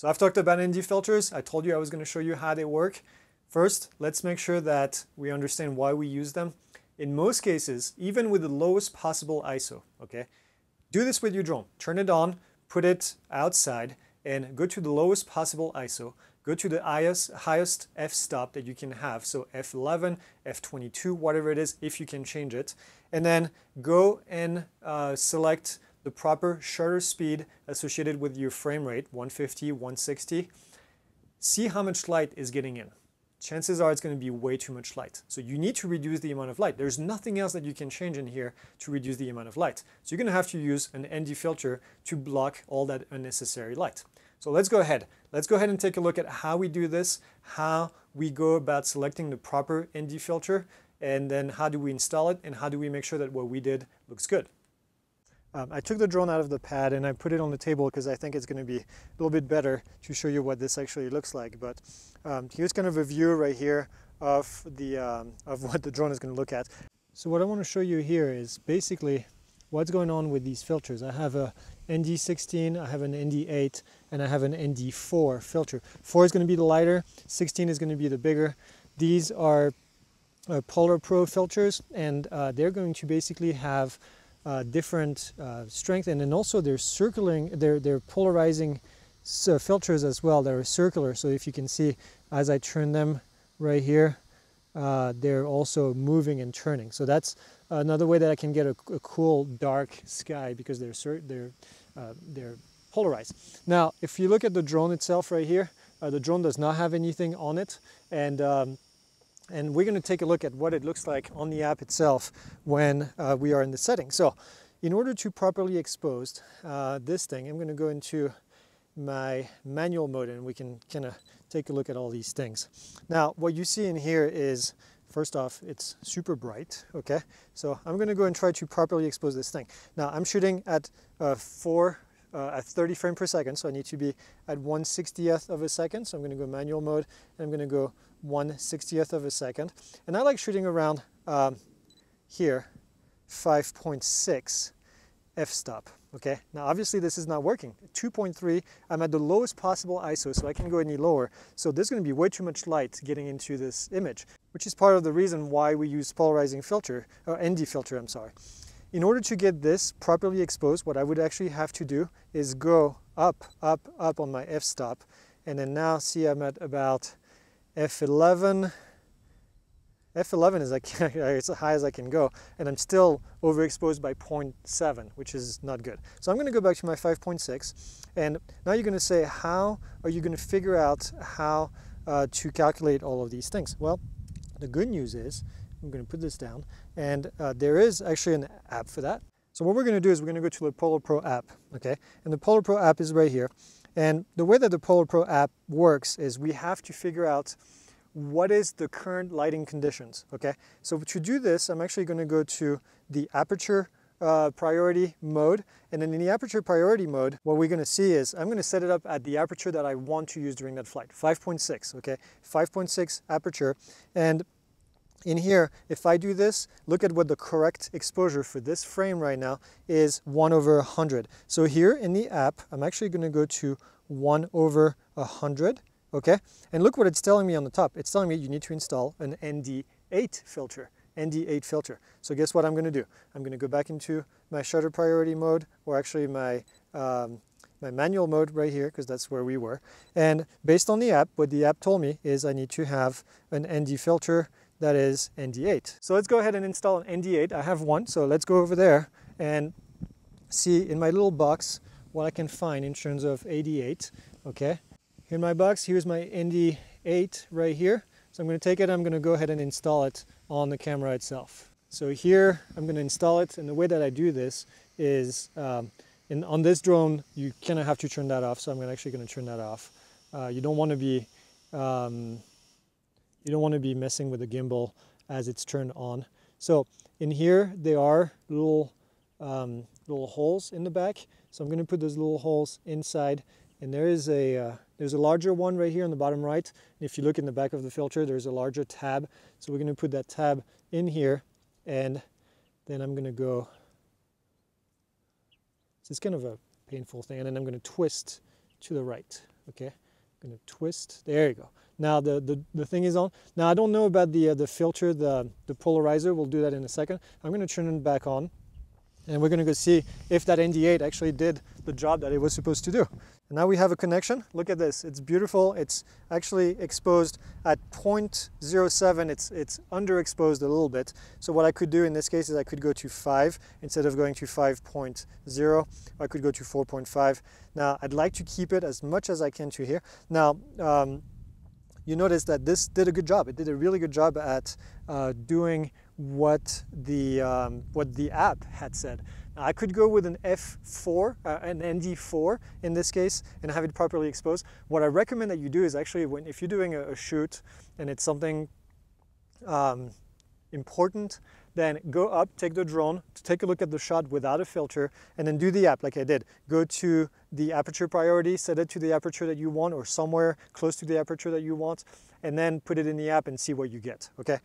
So I've talked about ND filters. I told you I was going to show you how they work. First, let's make sure that we understand why we use them. In most cases, even with the lowest possible ISO, okay? Do this with your drone. Turn it on, put it outside, and go to the lowest possible ISO. Go to the highest f-stop that you can have, so f11, f22, whatever it is, if you can change it. And then go and select the proper shutter speed associated with your frame rate, 150, 160. See how much light is getting in. Chances are it's going to be way too much light. So you need to reduce the amount of light. There's nothing else that you can change in here to reduce the amount of light. So you're going to have to use an ND filter to block all that unnecessary light. So let's go ahead. Let's go ahead and take a look at how we do this, how we go about selecting the proper ND filter, and then how do we install it, and how do we make sure that what we did looks good. I took the drone out of the pad and I put it on the table because I think it's going to be a little bit better to show you what this actually looks like. But here's kind of a view right here of the of what the drone is going to look at. So what I want to show you here is basically what's going on with these filters. I have a ND16, I have an ND8, and I have an ND4 filter. 4 is going to be the lighter, 16 is going to be the bigger. These are Polar Pro filters, and they're going to basically have different strength, and then also they're polarizing filters as well that are circular. So if you can see, as I turn them right here, they're also moving and turning. So that's another way that I can get a cool dark sky, because they're polarized. Now, if you look at the drone itself right here, the drone does not have anything on it, and we're going to take a look at what it looks like on the app itself when we are in the setting. So in order to properly expose this thing, I'm going to go into my manual mode and we can kind of take a look at all these things. Now, what you see in here is, first off, it's super bright, okay? So I'm going to go and try to properly expose this thing. Now, I'm shooting at 30 frames per second, so I need to be at 1/60th of a second. So I'm going to go manual mode and I'm going to go 1/60th of a second, and I like shooting around here 5.6 f-stop. Okay, now obviously this is not working. 2.3, I'm at the lowest possible ISO, so I can't go any lower. So there's going to be way too much light getting into this image, which is part of the reason why we use polarizing filter, or ND filter, I'm sorry. In order to get this properly exposed, what I would actually have to do is go up, up, up on my f-stop, and then now see I'm at about f11. f11 is like as high as I can go, and I'm still overexposed by 0.7, which is not good. So I'm going to go back to my 5.6, and now you're going to say, how are you going to figure out how to calculate all of these things? Well, the good news is, I'm going to put this down, and there is actually an app for that. So what we're going to do is we're going to go to the Polar Pro app, okay? And the Polar Pro app is right here. And the way that the Polar Pro app works is we have to figure out what is the current lighting conditions, okay? So to do this, I'm actually going to go to the aperture priority mode. And then in the aperture priority mode, what we're going to see is I'm going to set it up at the aperture that I want to use during that flight, 5.6, okay? 5.6 aperture. And in here, if I do this, look at what the correct exposure for this frame right now is, 1/100. So here in the app, I'm actually going to go to 1/100, okay? And look what it's telling me on the top. It's telling me you need to install an ND8 filter, ND8 filter. So guess what I'm going to do? I'm going to go back into my shutter priority mode, or actually my manual mode right here, because that's where we were. And based on the app, what the app told me is I need to have an ND filter that is ND8. So let's go ahead and install an ND8. I have one, so let's go over there and see in my little box what I can find in terms of ND8, okay? Here in my box, here's my ND8 right here. So I'm gonna take it, I'm gonna go ahead and install it on the camera itself. So here, I'm gonna install it, and the way that I do this is, and on this drone, you kind of have to turn that off, so I'm actually gonna turn that off. You don't wanna be, you don't want to be messing with the gimbal as it's turned on. So in here, there are little, little holes in the back. So I'm going to put those little holes inside. And there is a, there's a larger one right here on the bottom right. And if you look in the back of the filter, there's a larger tab. So we're going to put that tab in here. And then I'm going to go, so it's kind of a painful thing. And then I'm going to twist to the right. Okay, I'm gonna twist. There you go. Now the thing is on. Now I don't know about the filter, the polarizer. We'll do that in a second. I'm gonna turn it back on, and we're gonna go see if that ND8 actually did the job that it was supposed to do. And now we have a connection. Look at this. It's beautiful. It's actually exposed at 0.07. It's underexposed a little bit. So what I could do in this case is I could go to 5 instead of going to 5.0. I could go to 4.5. Now I'd like to keep it as much as I can to here. Now you notice that this did a good job. It did a really good job at doing what the app had said. Now, I could go with an F4, an ND4 in this case, and have it properly exposed. What I recommend that you do is actually, if you're doing a shoot and it's something important, then go up, take the drone, to take a look at the shot without a filter, and then do the app like I did. Go to the aperture priority, set it to the aperture that you want or somewhere close to the aperture that you want, and then put it in the app and see what you get, okay?